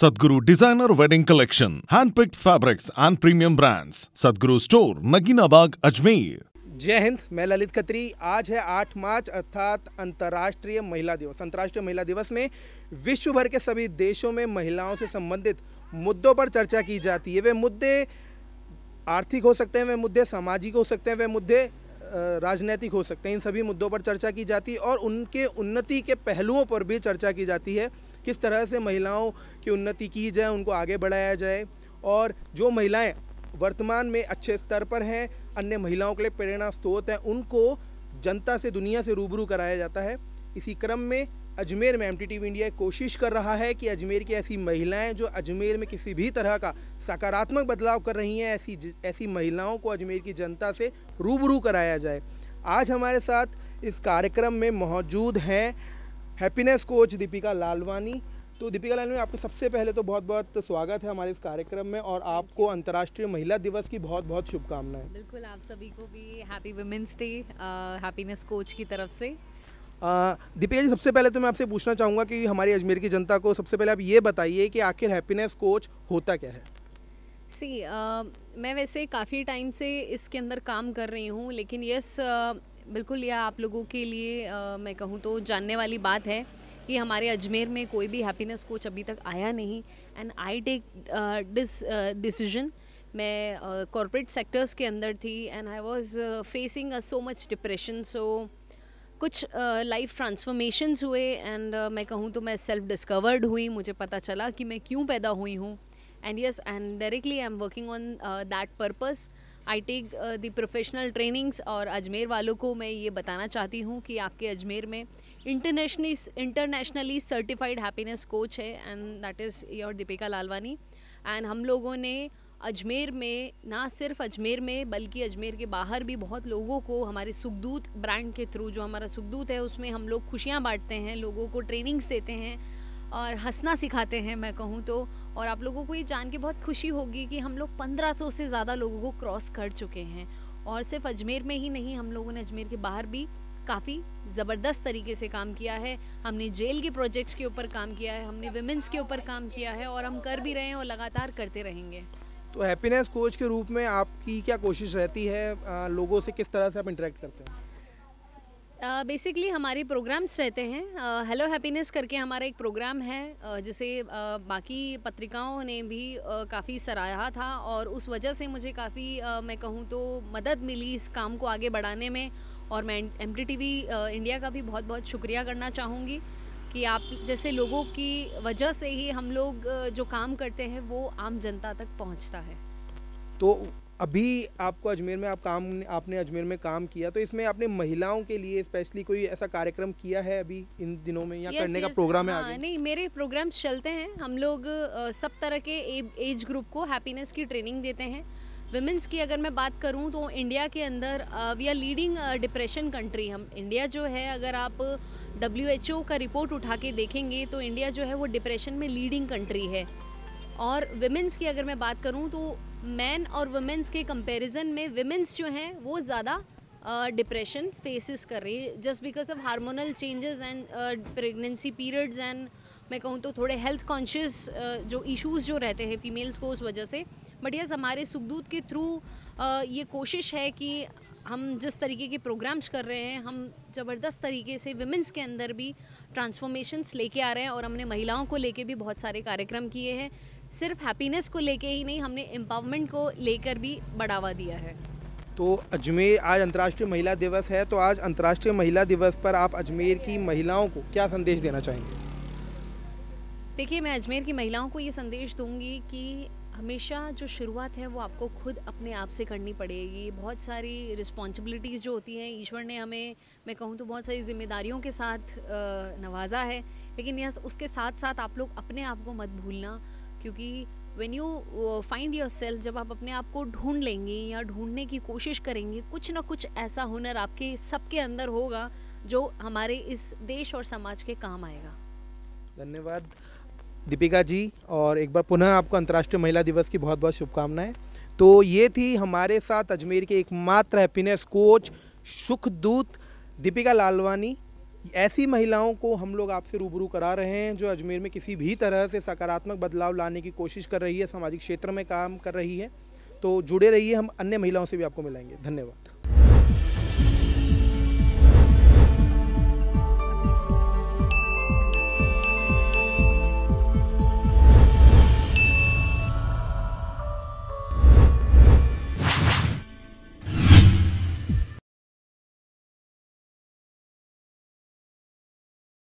Sadhguru Designer Wedding Collection, handpicked fabrics and premium brands. Sadhguru Store, Nagina Bagh, Ajmer. जय हिंद, मैं ललित खत्री। आज है 8 मार्च अर्थात अंतर्राष्ट्रीय महिला दिवस। अंतर्राष्ट्रीय महिला दिवस में विश्व भर के सभी देशों में महिलाओं से संबंधित मुद्दों पर चर्चा की जाती है। वे मुद्दे आर्थिक हो सकते हैं, वे मुद्दे सामाजिक हो सकते हैं, वे मुद्दे राजनीतिक हो सकते हैं। इन सभी मुद्दों पर चर्चा की जाती है और उनके उन्नति के पहलुओं पर भी चर्चा की जाती है। किस तरह से महिलाओं की उन्नति की जाए, उनको आगे बढ़ाया जाए और जो महिलाएँ वर्तमान में अच्छे स्तर पर हैं, अन्य महिलाओं के लिए प्रेरणा स्रोत हैं, उनको जनता से, दुनिया से रूबरू कराया जाता है। इसी क्रम में अजमेर में MTTV इंडिया कोशिश कर रहा है कि अजमेर की ऐसी महिलाएं जो अजमेर में किसी भी तरह का सकारात्मक बदलाव कर रही हैं, ऐसी महिलाओं को अजमेर की जनता से रूबरू कराया जाए। आज हमारे साथ इस कार्यक्रम में मौजूद हैं हैप्पीनेस कोच दीपिका लालवानी। तो दीपिका लालवानी, आपको सबसे पहले तो बहुत बहुत स्वागत है हमारे इस कार्यक्रम में और आपको अंतर्राष्ट्रीय महिला दिवस की बहुत बहुत शुभकामनाएं। बिल्कुल, आप सभी को भी happy women's day happiness coach की तरफ से। दीपिका जी, सबसे पहले तो मैं आपसे पूछना चाहूँगा कि हमारी अजमेर की जनता को सबसे पहले आप ये बताइए कि आखिर हैप्पीनेस कोच होता क्या है। सी, मैं वैसे काफ़ी टाइम से इसके अंदर काम कर रही हूँ, लेकिन यस बिल्कुल यह आप लोगों के लिए मैं कहूँ तो जानने वाली बात है कि हमारे अजमेर में कोई भी हैप्पीनेस कोच अभी तक आया नहीं। And I take this decision. मैं कॉर्पोरेट सेक्टर्स के अंदर थी and I was facing so much depression. So कुछ लाइफ ट्रांसफॉर्मेशंस हुए एंड मैं कहूँ तो मैं सेल्फ डिस्कवर्ड हुई। मुझे पता चला कि मैं क्यों पैदा हुई हूँ। And yes, and directly I am working on that purpose. I take the professional trainings और अजमेर वालों को मैं ये बताना चाहती हूँ कि आपके अजमेर में इंटरनेशनली सर्टिफाइड हैप्पीनेस कोच है and that is your Deepika Lalwani. And हम लोगों ने अजमेर में, ना सिर्फ अजमेर में बल्कि अजमेर के बाहर भी बहुत लोगों को हमारे सुखदूत ब्रांड के थ्रू, जो हमारा सुखदूत है उसमें हम लोग खुशियाँ बांटते हैं, लोगों को ट्रेनिंग्स देते हैं और हंसना सिखाते हैं मैं कहूँ तो। और आप लोगों को ये जान के बहुत खुशी होगी कि हम लोग 1500 से ज़्यादा लोगों को क्रॉस कर चुके हैं। और सिर्फ अजमेर में ही नहीं, हम लोगों ने अजमेर के बाहर भी काफ़ी ज़बरदस्त तरीके से काम किया है। हमने जेल के प्रोजेक्ट्स के ऊपर काम किया है, हमने विमेंस के ऊपर काम किया है और हम कर भी रहे हैं और लगातार करते रहेंगे। तो हैप्पीनेस कोच के रूप में आपकी क्या कोशिश रहती है, लोगों से किस तरह से आप इंटरेक्ट करते हैं? बेसिकली हमारे प्रोग्राम्स रहते हैं। हेलो हैप्पीनेस करके हमारा एक प्रोग्राम है जिसे बाकी पत्रिकाओं ने भी काफ़ी सराहा था और उस वजह से मुझे काफ़ी मैं कहूँ तो मदद मिली इस काम को आगे बढ़ाने में। और मैं MTTV इंडिया का भी बहुत बहुत शुक्रिया करना चाहूँगी कि आप जैसे लोगों की वजह से ही हम लोग जो काम करते हैं वो आम जनता तक पहुँचता है। तो अभी आपको अजमेर में आपने अजमेर में काम किया, तो इसमें आपने महिलाओं के लिए स्पेशली कोई ऐसा कार्यक्रम किया है अभी इन दिनों में या करने का प्रोग्राम है आगे? नहीं, मेरे प्रोग्राम्स चलते हैं। हम लोग सब तरह के एज ग्रुप को हैप्पीनेस की ट्रेनिंग देते हैं। विमेंस की अगर मैं बात करूं तो इंडिया के अंदर we are leading depression country. हम इंडिया जो है, अगर आप WHO का रिपोर्ट उठा के देखेंगे तो इंडिया जो है वो डिप्रेशन में लीडिंग कंट्री है। और विमेंस की अगर मैं बात करूं तो मैन और वुमेंस के कंपैरिजन में विमेंस जो हैं वो ज़्यादा डिप्रेशन फेसेस कर रही है, just because of hormonal changes and pregnancy periods and मैं कहूँ तो थोड़े हेल्थ कॉन्शियस जो इश्यूज़ जो रहते हैं फीमेल्स को उस वजह से। बट यस, हमारे सुखदूत के थ्रू ये कोशिश है कि हम जिस तरीके के प्रोग्राम्स कर रहे हैं, हम ज़बरदस्त तरीके से विमेंस के अंदर भी ट्रांसफॉर्मेशंस लेके आ रहे हैं। और हमने महिलाओं को लेके भी बहुत सारे कार्यक्रम किए हैं। सिर्फ हैप्पीनेस को लेके ही नहीं, हमने एम्पावरमेंट को लेकर भी बढ़ावा दिया है। तो अजमेर, आज अंतर्राष्ट्रीय महिला दिवस है, तो आज अंतर्राष्ट्रीय महिला दिवस पर आप अजमेर की महिलाओं को क्या संदेश देना चाहेंगे? देखिए, मैं अजमेर की महिलाओं को ये संदेश दूँगी कि हमेशा जो शुरुआत है वो आपको खुद अपने आप से करनी पड़ेगी। बहुत सारी रिस्पॉन्सिबिलिटीज़ जो होती हैं, ईश्वर ने हमें मैं कहूँ तो बहुत सारी जिम्मेदारियों के साथ नवाजा है, लेकिन यह उसके साथ साथ आप लोग अपने आप को मत भूलना, क्योंकि व्हेन यू फाइंड योरसेल्फ, जब आप अपने आप को ढूंढ लेंगे या ढूंढने की कोशिश करेंगे, कुछ ना कुछ ऐसा हुनर आपके सबके अंदर होगा जो हमारे इस देश और समाज के काम आएगा। धन्यवाद दीपिका जी, और एक बार पुनः आपको अंतर्राष्ट्रीय महिला दिवस की बहुत बहुत शुभकामनाएं। तो ये थी हमारे साथ अजमेर के एकमात्र हैप्पीनेस कोच सुखदूत दीपिका लालवानी। ऐसी महिलाओं को हम लोग आपसे रूबरू करा रहे हैं जो अजमेर में किसी भी तरह से सकारात्मक बदलाव लाने की कोशिश कर रही है, सामाजिक क्षेत्र में काम कर रही है। तो जुड़े रहिए, हम अन्य महिलाओं से भी आपको मिलाएंगे। धन्यवाद।